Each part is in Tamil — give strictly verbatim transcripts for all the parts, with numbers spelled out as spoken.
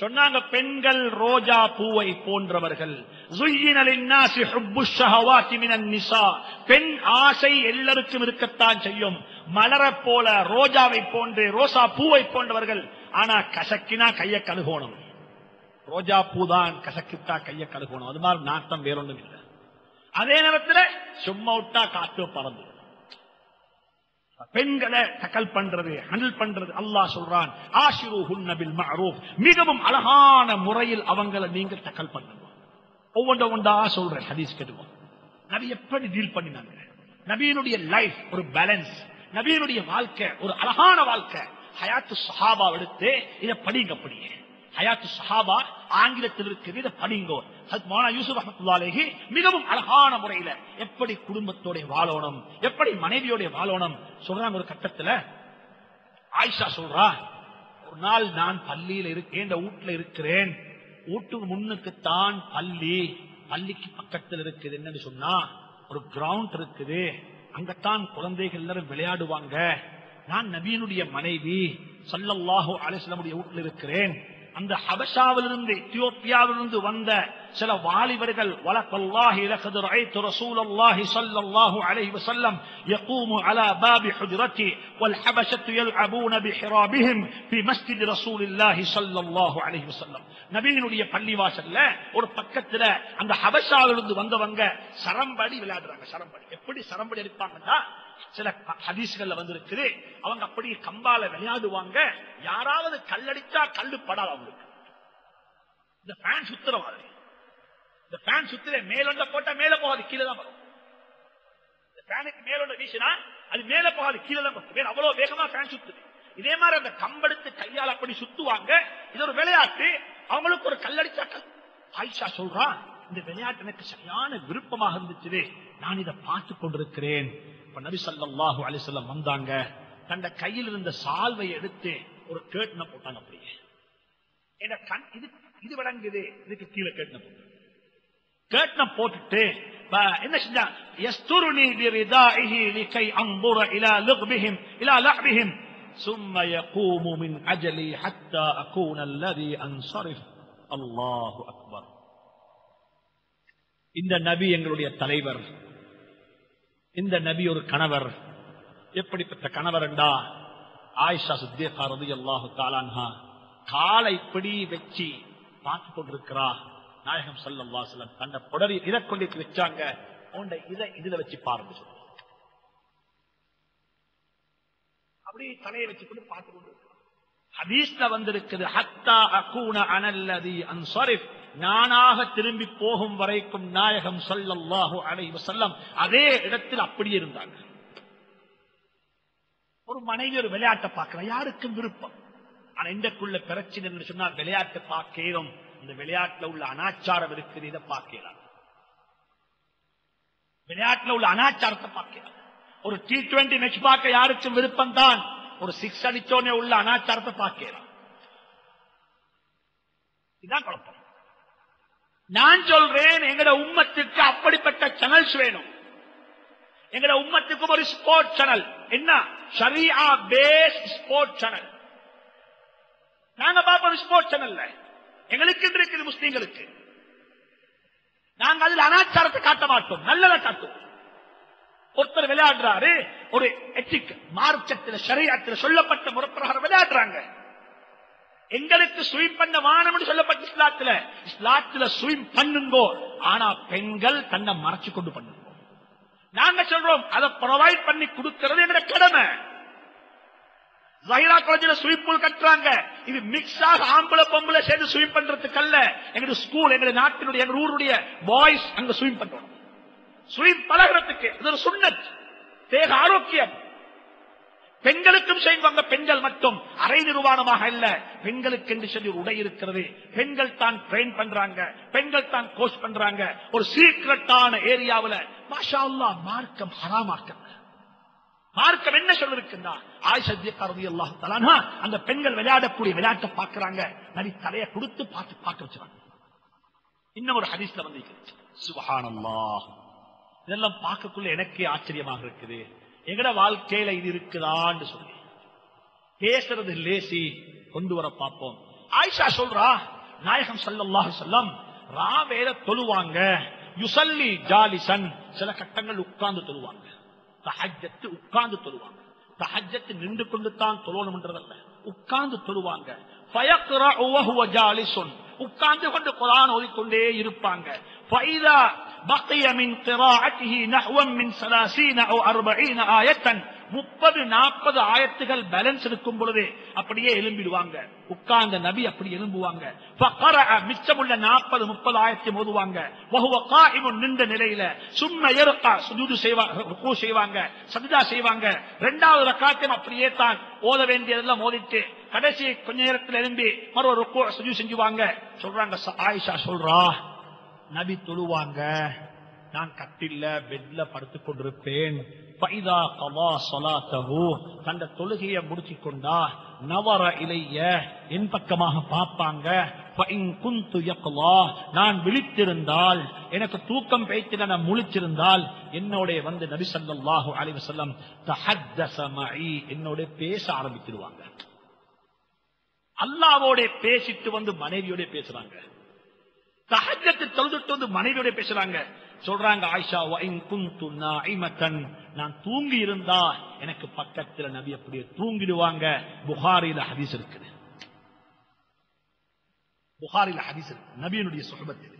சொன்னாங்க பெண்கள் ரோஜா பூவை போன்றவர்கள். பெண் ஆசை எல்லாருக்கும் இருக்கத்தான் செய்யும். மலரை போல ரோஜாவை போன்று ரோசா பூவை போன்றவர்கள். ஆனா கசக்கினா கையை கழுகணும். ரோஜா பூ தான் கசக்கிட்டா கையை கழுகணும். அது மாதிரி நாட்டம் வேறொன்றும் இல்லை. அதே நேரத்தில் சும்மா விட்டா காத்து பறந்து. பெண்களை தக்கல் பண்றது ஹண்டில் பண்றது அல்லாஹ் சொல்றான் ஆஷிரூஹுன்ன பில் மஅரூஃப், மிகவும் அழகான முறையில் அவங்களை நீங்க தக்கல் பண்ணுங்க. ஒவ்வொன்றா ஒன்றா சொல்றேன். ஹதீஸ் கேட்டுவோம். நபி எப்படி டீல் பண்ணினாங்க? நபியினுடைய லைஃப் ஒரு பேலன்ஸ், நபியினுடைய வாழ்க்கை ஒரு அழகான வாழ்க்கை. ஹயாத்து சஹாபா எடுத்து இதை படிங்க. படியே ஹயாத்து சஹாபா ஆங்கிலத்தில் இருக்குது. இதை படிங்கோ. மௌலானா யூசுப் ரஹ்மத்துல்லாஹி அலைஹி மிகவும் அழகான முறையில எப்படி குடும்பத்தோட வாழணும், எப்படி மனைவியோட வாழணும் சொல்றாங்க. ஒரு கட்டத்துல ஆயிஷா சொல்றா, ஒரு நாள் நான் பள்ளியில இருக்கேன், வீட்டுல இருக்கிறேன். வீட்டுக்கு முன்னுக்குத்தான் பள்ளி, பள்ளிக்கு பக்கத்தில் இருக்குது. என்னன்னு சொன்னா ஒரு கிரவுண்ட் இருக்குது. அங்கத்தான் குழந்தைகள் எல்லாரும் விளையாடுவாங்க. நான் நபியினுடைய மனைவி ஸல்லல்லாஹு அலைஹி வஸல்லம் வீட்டுல இருக்கிறேன். அந்த ஹபஷாவிலிருந்து எத்தியோப்பியாவிலிருந்து வந்த சில வாலிபர்கள் வலக்கல்லாஹி லகது ரஐது ரசூலுல்லாஹி ஸல்லல்லாஹு அலைஹி வஸல்லம் யகூமு அலா பாபி ஹுஜ்ரத்தி வல் ஹபஷத்து யல்அபூன பிஹிராபிஹிம் ஃபி மஸ்ஜித் ரசூலுல்லாஹி ஸல்லல்லாஹு அலைஹி வஸல்லம். நபியினுடைய பள்ளிவாசல்ல ஒரு பக்கத்துல அந்த ஹபஷாவிலிருந்து வந்தவங்க சரம்படி விளையாடுறாங்க. சரம்படி எப்படி சரம்படி அடிப்பாங்கன்னா சில ஹதீஸ்கள்ல வந்திருக்குது. அவங்க அப்படியே கம்பால விளையாடுவாங்க. யாராவது கல்லடிச்சா கல்லு படாது அவங்களுக்கு. இந்த ஃபேன் சுத்துற மாதிரி, இந்த ஃபேன் சுத்துற மேலொண்ட போட்டா மேல போகாது, கீழே தான் வரும். இந்த ஃபேனுக்கு மேலொண்ட வீசினா அது மேல போகாது, கீழே தான் வரும். அவ்வளவு வேகமா ஃபேன் சுத்துது. இதே மாதிரி அந்த கம்பெடுத்து கையால் அப்படி சுத்துவாங்க. இது ஒரு விளையாட்டு. அவங்களுக்கு ஒரு கல்லடிச்சா கல். ஆயிஷா சொல்றா, இந்த விளையாட்டு எனக்கு சரியான விருப்பமாக இருந்துச்சு. நான் இதை பார்த்து கொண்டிருக்கிறேன். நபி ஸல்லல்லாஹு அலைஹி வஸல்லம் வந்தாங்க. தன் கையில் இருந்த சால்வை எடுத்து ஒரு கேட்ன போட்டாங்க. அப்படியே என்ன கண் இது இது விளங்குது. இதுக்கு கீழே கேட்ன போட்டாங்க. கேட்ன போட்டுட்டு என்ன செஞ்சா யஸ்துருனி பிரிதாஹி லிகை அம்புர இலா லக்பிஹிம் இலா லஹ்பிஹிம் ثم يقوم من اجلي حتى اكون الذي انصرف. அல்லாஹு அக்பர். இந்த நபி எங்களுடைய தலைவர். இந்த நபி ஒரு கணவர். எப்படிப்பட்ட கணவர் என்றா ஆயிஷா சித்திகா ரலியல்லாஹு தஆலா அன்ஹா காலை இப்படி வச்சு பார்த்து கொண்டிருக்கிறார். நாயகம் ஸல்லல்லாஹு அலைஹி வஸல்லம் தன்னை புடரி இதை கொண்டு வச்சாங்க. அவன் இதை இதுல வச்சு பாருங்க. அப்படி தலையை வச்சு கொண்டு பார்த்து கொண்டிருக்கிறார். ஹதீஸ்ல வந்திருக்குது ஹத்தா அகூன அனல்லதி அன்சரிஃப், நானாக திரும்பி போகும் வரைக்கும் நாயகம் ஸல்லல்லாஹு அலைஹி வஸல்லம் அதே இடத்தில் அப்படியே இருந்தாங்க. ஒரு மனைவி ஒரு விளையாட்டை பார்க்கிறேன், யாருக்கும் விருப்பம். ஆனா இந்தக்குள்ள பிரச்சனை என்று சொன்னா விளையாட்டை பார்க்கிறோம். இந்த விளையாட்டுல உள்ள அனாச்சாரம் இருக்குது. இதை பார்க்கலாம். விளையாட்டுல உள்ள அனாச்சாரத்தை பார்க்கலாம். ஒரு டி டுவெண்டி மேட்ச் பார்க்க யாருக்கும் விருப்பம் தான். ஒரு சிக்ஸ் அடிச்சோடனே உள்ள அனாச்சாரத்தை பார்க்கலாம். இதுதான் குழப்பம். நான் சொல்றேன், எங்கட உம்மத்துக்கு அப்படிப்பட்ட சேனல்ஸ் வேணும். எங்கட உம்மத்துக்கு ஒரு ஸ்போர்ட் சேனல், என்ன ஷரீஆ பேஸ்ட் ஸ்போர்ட் சேனல். நாங்க பாப்போம் ஸ்போர்ட் சேனல்ல. எங்களுக்கு இருக்குது முஸ்லீம்களுக்கு. நாங்க அதில் அனாச்சாரத்தை காட்ட மாட்டோம், நல்லதை காட்டுவோம். ஒருத்தர் விளையாடுறாரு ஒரு எத்திக் மார்க்கத்தில் ஷரீஅத்தில் சொல்லப்பட்ட முறைப்பிரகாரம் விளையாடுறாங்க. எங்களுக்கு ஸ்விம் பண்ண வானம் சொல்லப்பட்ட இஸ்லாத்துல இஸ்லாத்துல ஸ்விம் பண்ணுங்கோ. ஆனா பெண்கள் தன்னை மறைச்சு கொண்டு பண்ணுங்க. நாங்க சொல்றோம் அதை ப்ரொவைட் பண்ணி கொடுக்கிறது எங்க கடமை. ஜஹீரா காலேஜில் ஸ்விம் பூல் கட்டுறாங்க. இது மிக்ஸாக ஆம்பளை பொம்பளை சேர்ந்து ஸ்விம் பண்றதுக்கு அல்ல. எங்க ஸ்கூல் எங்க நாட்டினுடைய எங்க ஊருடைய பாய்ஸ் அங்க ஸ்விம் பண்றோம். ஸ்விம் பழகிறதுக்கு இது ஒரு சுன்னத், தேக ஆரோக்கியம். பெண்களுக்கும் செய்வாங்க. பெண்கள் மட்டும் அரை நிர்வாணமாக இல்ல. பெண்களுக்கு என்று சொல்லி உடை இருக்கிறது. பெண்கள் தான் ட்ரெயின் பண்றாங்க, பெண்கள் தான் கோச் பண்றாங்க. ஒரு சீக்ரெட்டான ஏரியாவில் மாஷா அல்லாஹ் மார்க்கம் ஹராமாக்க மார்க்கம் என்ன சொல்லிருக்குன்னா ஆயிஷா சித்திகா ரலியல்லாஹு தஆலா அன்ஹா அந்த பெண்கள் விளையாடக்கூடிய விளையாட்டை பார்க்கிறாங்க. நபி தலையை கொடுத்து பார்த்து பார்க்க வச்சுறாங்க. இன்னும் ஒரு ஹதீஸ்ல வந்து சுப்ஹானல்லாஹ். இதெல்லாம் பார்க்கக்குள்ள எனக்கே ஆச்சரியமாக இருக்குது. எங்கட வாழ்க்கையில இது இருக்குதான்னு சொல்லி பேசுறது லேசி கொண்டு வர பார்ப்போம். ஆயிஷா சொல்றா, நாயகம் ஸல்லல்லாஹு அலைஹி வஸல்லம் ராவேல தொழுவாங்க, யுஸல்லி ஜாலிசன், சில கட்டங்கள் உட்கார்ந்து தொழுவாங்க, தஹஜ்ஜத் உட்கார்ந்து தொழுவாங்க, தஹஜ்ஜத் நின்று கொண்டு தான் தொழணும்ன்றதல்ல, உட்கார்ந்து தொழுவாங்க, ஃபயக்ரஉ வஹுவ ஜாலிசுன், உட்கார்ந்து கொண்டு குர்ஆன் ஓதிக்கொண்டே இருப்பாங்க, ஃபைதா பகிய மின் கிராஅத்திஹி நஹ்வன் மின் ஸலாஸீன அவு அர்பஈன ஆயத்தன், முப்பது நாற்பது ஆயத்துகள் பேலன்ஸ் இருக்கும் பொழுது அப்படியே எழும்பிடுவாங்க, உட்கார்ந்த நபி அப்படி எழும்புவாங்க, ஃபகரஅ மிச்சமுள்ள நாற்பது முப்பது ஆயத்தை ஓதுவாங்க, வஹுவ காயிமுன் நின்ற நிலையில, சும்ம யர்கா சுஜூது செய்வாங்க, ருக்கூ செய்வாங்க, சஜ்தா செய்வாங்க, இரண்டாவது ரக்அத்தையும் அப்படியே தான் ஓத வேண்டியதெல்லாம் ஓதிட்டு கடைசி கொஞ்ச நேரத்தில் எழும்பி மறு ருக்கூ சுஜூது செஞ்சுவாங்க. சொல்றாங்க ஆயிஷா சொல்றா, நபி தொழுவாங்க, நான் கட்டில்ல பெட்ல படுத்துக் கொண்டிருப்பேன், فإذا قضى صلاته தந்த தொழுகையை முடித்துக் கொண்டா நவர இலைய என் பக்கமாக பார்ப்பாங்க, فإن كنت يقظا நான் விழித்திருந்தால், எனக்கு தூக்கம் பேய்த்திட நான் முழிச்சிருந்தால் என்னோட வந்து நபி ஸல்லல்லாஹு அலைஹி வஸல்லம் தஹதஸ மஇ என்னோட பேச ஆரம்பிச்சிடுவாங்க. அல்லாஹ்வோட பேசிட்டு வந்து மனைவியோட பேசுறாங்க, தஹஜ்ஜத் தொழுதுட்டு வந்து மனைவியோட பேசுறாங்க. சொல்றாங்க ஆயிஷா, வஇன் குன்து நாஇமதன் நான் தூங்கி இருந்தா எனக்கு பக்கத்துல நபி அப்படியே தூங்கிடுவாங்க. புகாரில ஹதீஸ் இருக்குது, புகாரில ஹதீஸ் இருக்கு, நபியினுடைய சுஹபத் இது.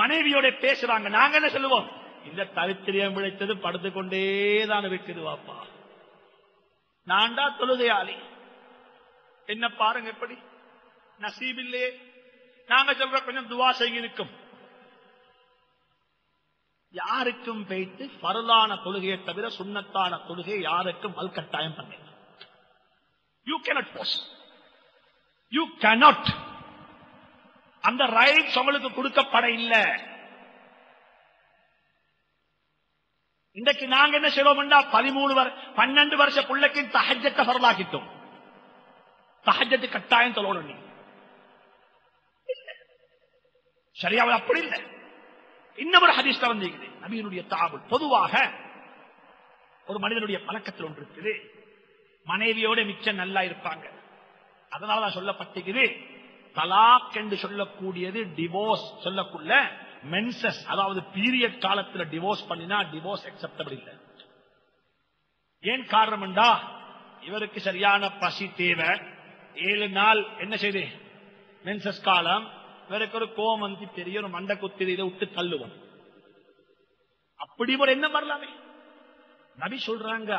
மனைவியோட பேசுறாங்க, நாங்க என்ன சொல்லுவோம், இந்த தரித்திரியம் விளைத்தது படுத்துக்கொண்டேதான் இருக்குது வாப்பா, நான்டா தொழுகையாளி, என்ன பாருங்க எப்படி நசீபில்லையே, நாங்க சொல்ற கொஞ்சம் துவா செய்ய இருக்கும். யாருக்கும் பேய்த்து பரலான தொழுகையை தவிர சுன்னத்தான தொழுகை யாருக்கும் வல்கட்டாயம் பண்ணல. You cannot force, you cannot, அந்த ரைட்ஸ் உங்களுக்கு கொடுக்கப்பட இல்லை. இன்றைக்கு நாங்க என்ன செய்வோம்னா, பதிமூணு பன்னெண்டு வருஷ பிள்ளைக்கு தஹஜ்ஜத்தை பரலாக்கிட்டோம், தஹஜ்ஜத்து கட்டாயம் தொழணும். சரியாவது அப்படி இல்லை. இன்னும் ஒரு ஹதீஸ்ல வந்திருக்குது, நபியினுடைய தஅவுல். பொதுவாக ஒரு மனிதனுடைய பழக்கத்தில் ஒன்று இருக்குது, மனைவியோட மிச்சம் நல்லா இருப்பாங்க. அதனாலதான் சொல்லப்பட்டிருக்குது, தலாக் என்று சொல்லக்கூடியது டிவோர்ஸ் சொல்லக்குள்ள மென்சஸ், அதாவது பீரியட் காலத்தில் டிவோர்ஸ் பண்ணினா டிவோர்ஸ் அக்செப்டபிள் இல்லை. ஏன் காரணம் என்றா, இவருக்கு சரியான பசி தேவை, ஏழு நாள் என்ன செய்து மென்சஸ் காலம், வேறக்கு ஒரு கோம் வந்து பெரிய ஒரு மண்ட குத்திரி இதை விட்டு தள்ளுவோம். அப்படி ஒரு என்ன வரலாமே நபி சொல்றாங்க,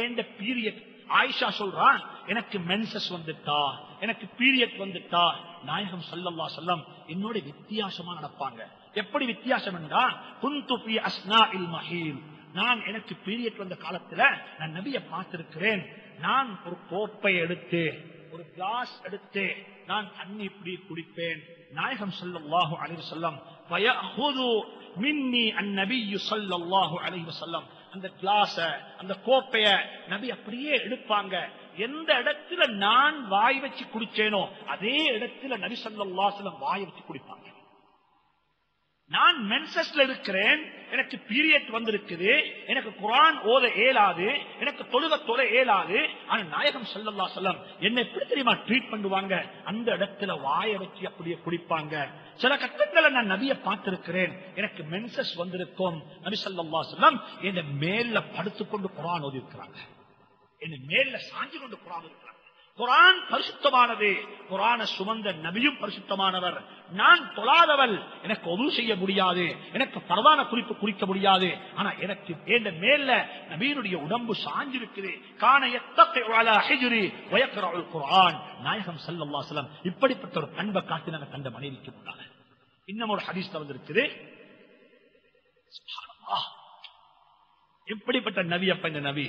ஏண்ட பீரியட். ஆயிஷா சொல்றான், எனக்கு மென்சஸ் வந்துட்டா, எனக்கு பீரியட் வந்துட்டா நாயகம் ஸல்லல்லாஹு அலைஹி வஸல்லம் என்னோட வித்தியாசமா நடப்பாங்க. எப்படி வித்தியாசம் என்றா, குன்து ஃபி அஸ்னாஇல் மஹீல், நான் எனக்கு பீரியட் வந்த காலத்துல நான் நபியை பார்த்திருக்கிறேன். நான் ஒரு கோப்பை எடுத்து ஒரு கிளாஸ் எடுத்து நான் தண்ணி இப்படி குடிப்பேன். நாயகம் ஸல்லல்லாஹு அலைஹி வஸல்லம் ஃபயஹுது மின்னி அன்நபி ஸல்லல்லாஹு அலைஹி வஸல்லம், அந்த கிளாஸ அந்த கோப்பைய நபி அப்படியே எடுப்பாங்க. எந்த இடத்துல நான் வாய் வச்சு குடிச்சேனோ அதே இடத்துல நபி ஸல்லல்லாஹு அலைஹி வஸல்லம் வாய் வச்சு குடிப்பாங்க. நான் மென்சஸ்ல இருக்கிறேன், எனக்கு பீரியட் வந்திருக்குது, எனக்கு குர்ஆன் ஓத இயலாது, எனக்கு தொழுக தொழ இயலாது, ஆனா நாயகம் ஸல்லல்லாஹு அலைஹி வஸல்லம் என்ன எப்படி தெரியுமா ட்ரீட் பண்ணுவாங்க, அந்த இடத்துல வாயை வச்சு அப்படியே குடிப்பாங்க. சில கட்டங்களை நான் நபியை பார்த்திருக்கிறேன், எனக்கு மென்சஸ் வந்திருக்கும், நபி ஸல்லல்லாஹு அலைஹி வஸல்லம் என்ன மேல படுத்துக்கொண்டு குர்ஆன் ஓதி இருக்கிறாங்க, என்ன மேல சாஞ்சி கொண்டு குர்ஆன் ஓதி இருக்கிறாங்க. குர்ஆன் பரிசுத்தமானது, குர்ஆனை சுமந்த நபியும் பரிசுத்தமானவர். நான் தொழாதவள் எனக்கு ஒது செய்ய முடியாது, எனக்கு பரவான குறிப்பு குறிக்க முடியாது, ஆனா எனக்கு ஏந்த மேல நபியினுடைய உடம்பு சாஞ்சிருக்குது. கான யத்தகி அலா ஹிஜ்ரி வ யக்ரஉல் குர்ஆன், நாயகம் ஸல்லல்லாஹு அலைஹி வஸல்லம் இப்படிப்பட்ட ஒரு அன்பை காட்டினாங்க தந்த மனைவிக்கு முன்னால. இன்னும் ஒரு ஹதீஸ்ல வந்திருக்குது, சுப்ஹானல்லாஹ், இப்படிப்பட்ட நபி அப்ப இந்த நபி.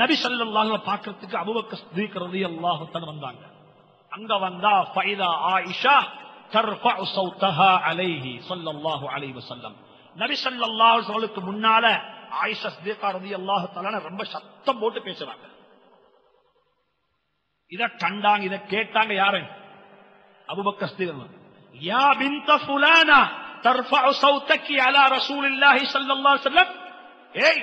நபி ஸல்லல்லாஹு அலைஹி வஸல்லம் பார்க்கிறதுக்கு அபூபக்கர் சித்திக் ரலியல்லாஹு தஆலா வந்தாங்க. அங்க வந்தா ஃபைதா ஆயிஷா தர்ஃபஉ ஸௌதஹா அலைஹி ஸல்லல்லாஹு அலைஹி வஸல்லம். நபி ஸல்லல்லாஹு அலைஹி வஸல்லுக்கு முன்னால ஆயிஷா சித்திகா ரலியல்லாஹு தஆலா ரொம்ப சத்தம் போட்டு பேசுறாங்க. இத கண்டாங்க, இத கேட்டாங்க யாரு? அபூபக்கர் சித்திக். யா பின்த ஃபுலானா தர்ஃபஉ ஸௌதகி அலா ரசூலில்லாஹி ஸல்லல்லாஹு அலைஹி வஸல்லம். ஏய்,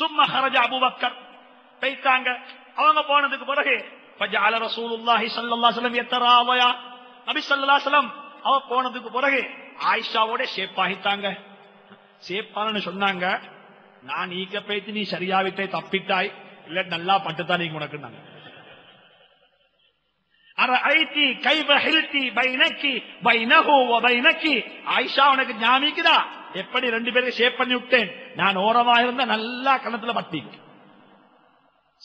சும்மா ஹரஜ அபூபக்கர் போய்த்தாங்க. அவங்க போனதுக்கு பிறகு فجعل رسول الله صلى الله عليه وسلم يتراوى நபி ஸல்லல்லாஹு அலைஹி வஸல்லம் அவ போனதுக்கு பிறகு ஆயிஷாவோட சேப்பாகிட்டாங்க. சேப்பான்னு சொன்னாங்க, நான் நீக்க பேத்து நீ சரியாவிட்டே தப்பிட்டாய், இல்ல நல்லா பட்டுதான் நீங்க உனக்குனாங்க. அரஐதி கைஃப ஹில்தி பைனக்கி பைனஹு வ பைனக்கி. ஆயிஷா உனக்கு ஞாபகிக்குதா எப்படி ரெண்டு பேரும் சேப் பண்ணி விட்டேன்? நான் ஓரமா இருந்தா நல்லா கணத்துல பட்டிங்க.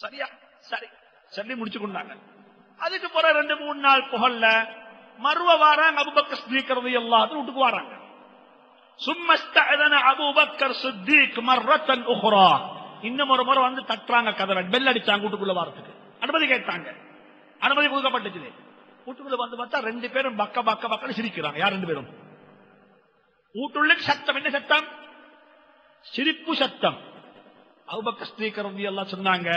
சரியா சரி சரி முடிச்சு கொண்டாங்க. அதுக்கு பிறகு ரெண்டு மூணு நாள் புகழ்ல மறுவ வாராங்க. அபூபக்கர் சித்திக் ரலியல்லாஹு வீட்டுக்கு வராங்க. சும்மா இஸ்தஅதன அபூபக்கர் சித்திக் மர்ரத்தன் உஹ்ரா. இன்னும் ஒரு முறை வந்து தட்டுறாங்க, கதவை பெல் அடிச்சாங்க. வீட்டுக்குள்ள வரதுக்கு அனுமதி கேட்டாங்க. அனுமதி கொடுக்கப்பட்டுச்சு. வீட்டுக்குள்ள வந்து பார்த்தா ரெண்டு பேரும் பக்க பக்க பக்கம் சிரிக்கிறாங்க. யார் ரெண்டு பேரும்? வீட்டுள்ள சத்தம். என்ன சத்தம்? சிரிப்பு சத்தம். அபூபக்கர் சித்திக் ரலியல்லாஹு சொன்னாங்க,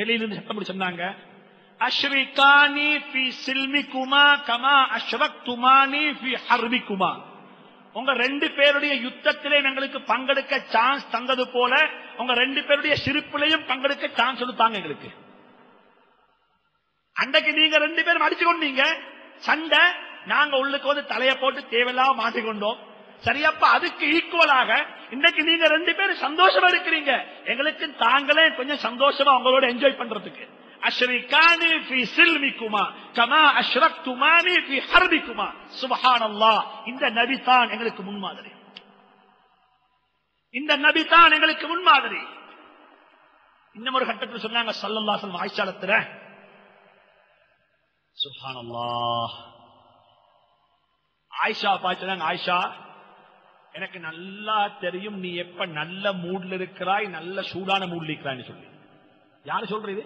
வெளியிலிருந்து சத்தம் போட்டு சொன்னாங்க, அஷ்ரிகானி ஃபி சில்மிகுமா கமா அஷ்ரக்துமானி ஃபி ஹர்பிகுமா. உங்க ரெண்டு பேருடைய யுத்தத்திலே எங்களுக்கு பங்கெடுக்க சான்ஸ் தந்தது போல உங்க ரெண்டு பேருடைய சிரிப்பிலையும் பங்கெடுக்க சான்ஸ் கொடுத்தாங்க எங்களுக்கு. அன்றைக்கு நீங்க ரெண்டு பேரும் அடிச்சுக்கொண்டீங்க சண்டை, நாங்க உள்ளுக்கு வந்து தலையை போட்டு தேவையில்லாம மாட்டிக்கொண்டோம். சரியப்பா, அதுக்கு ஈக்குவலாக இன்னைக்கு நீங்க ரெண்டு பேரும் சந்தோஷமா இருக்கிறீங்க, எங்களுக்கு தாங்களே கொஞ்சம் சந்தோஷமா உங்களோட என்ஜாய் பண்றதுக்கு. அஷ்ரிகானி ஃபி சில்மிகுமா கமா அஷ்ரக்துமானி ஃபி ஹர்பிகுமா. சுப்ஹானல்லாஹ், இந்த நபி தான் எங்களுக்கு முன்மாதிரி. இந்த நபி தான் எங்களுக்கு முன்மாதிரி. இன்னொரு கட்டத்தில் சொன்னாங்க ஸல்லல்லாஹு அலைஹி வஸல்லம் ஆயிஷாலத்துல, சுப்ஹானல்லாஹ், ஆயிஷா பாத்துறாங்க, ஆயிஷா எனக்கு நல்லா தெரியும் நீ எப்ப நல்ல மூட்ல இருக்கிறாய், நல்ல சூடான மூட்ல இருக்கிறாய் சொல்லி. யாரு சொல்றது?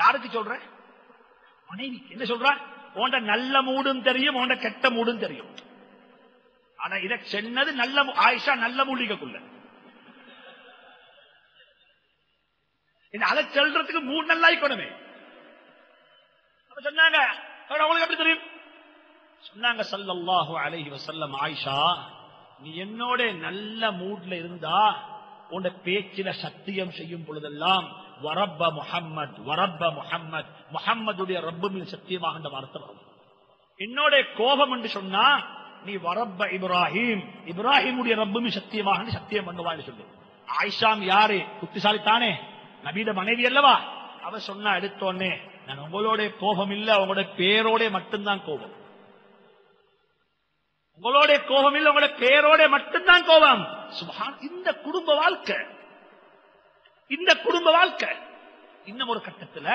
யாருக்கு சொல்ற? மனைவி. என்ன சொல்ற? உண்ட நல்ல மூடும் தெரியும், உண்ட கெட்ட மூடும் தெரியும். ஆனா இத சென்னது நல்ல ஆயிஷா நல்ல மூலிகைக்குள்ள இது அலை செல்றதுக்கு மூணு நல்லா இருக்கணுமே. சொன்னாங்க அவங்களுக்கு எப்படி தெரியும்? சொன்னாங்க ஸல்லல்லாஹு அலைஹி வஸல்லம், ஆயிஷா நீ என்னோட நல்ல மூட்ல இருந்தா உண்ட பேச்சில சத்தியம் செய்யும் பொழுதெல்லாம் வரப்ப முஹம்மத் வரப்ப முஹம்மத் முஹம்மதுடைய ரப்புமில் சத்தியமாக அந்த வார்த்தை வரும். என்னோட கோபம் என்று சொன்னா நீ வரப்ப இப்ராஹிம் இப்ராஹிமுடைய ரப்புமில் சத்தியமாக சத்தியம் பண்ணுவான்னு சொல்லு. ஆயிஷாம் யாரு? புத்திசாலி தானே, நபியோட மனைவி அல்லவா. அவ சொன்னா எடுத்தோடனே, நான் உங்களோட கோபம் இல்ல, உங்களோட பேரோட மட்டும்தான் கோபம். உங்களோட கோபம் இல்ல, உங்களோட பேரோட மட்டும்தான் கோபம். சுப்ஹான், இந்த குடும்ப வாழ்க்கை, இந்த குடும்ப வாழ்க்கை. இன்னும் ஒரு கட்டத்துல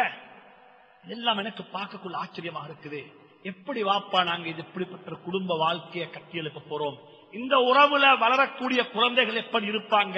எல்லாம் எனக்கு பார்க்கக்குள்ள ஆச்சரியமா இருக்குது. எப்படி வாப்பா நாங்க இது இப்படிப்பட்ட குடும்ப வாழ்க்கையை கட்டியெழுப்ப போறோம்? இந்த உறவுல வளரக்கூடிய குழந்தைகள் எப்படி இருப்பாங்க?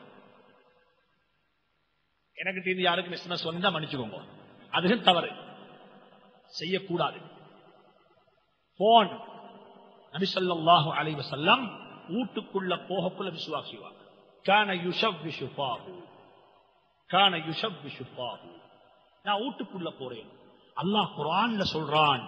எனக்கு தெரிஞ்சு யாருக்கும் எஸ்எம்எஸ் வந்தா மன்னிச்சுக்கோங்க, அது தவறு, செய்யக்கூடாது. போன் நபி ஸல்லல்லாஹு அலைஹி வஸல்லம் வீட்டுக்குள்ள போகக்குள்ள விசுவாசிவாங்க. கான யுஷவ்விஷு பாஹு கான யுஷவ்விஷு பாஹு. நான் வீட்டுக்குள்ள போறேன், அல்லாஹ் குர்ஆன்ல சொல்றான்,